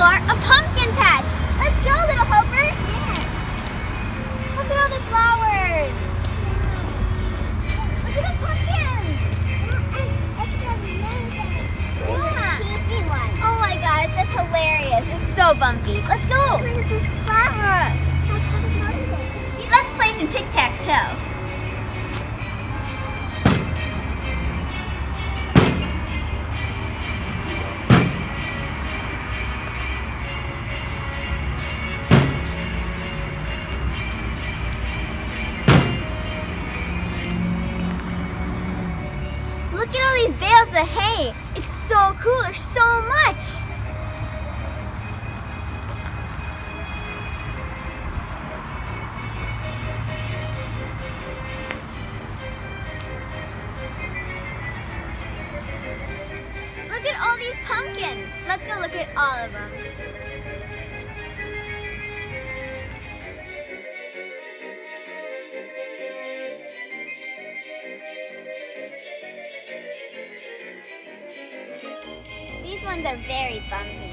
explore a pumpkin patch. Let's go, Little Hoper. Yes. Look at all the flowers. Look at those pumpkins. It's amazing. Yeah. Cheesy one. Oh my gosh, that's hilarious. It's so bumpy. Let's go. Look at this flower. Let's play some tic-tac-toe. Look at all these bales of hay. It's so cool, there's so much. Look at all these pumpkins. Let's go look at all of them. These ones are very bumpy.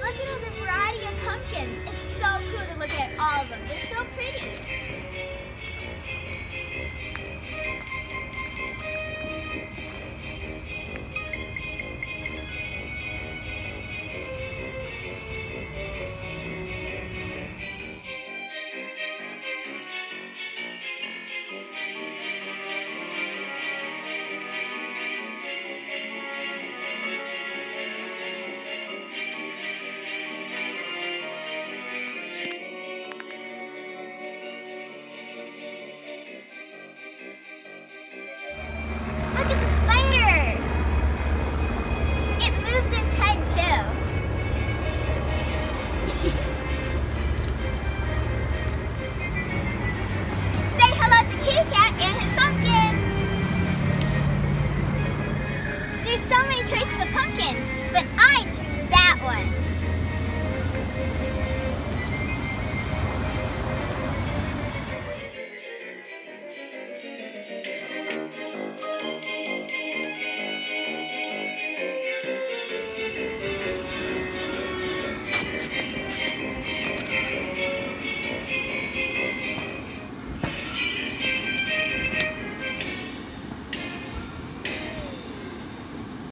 Look at all the variety of pumpkins. It's so cool to look at all of them. They're so pretty.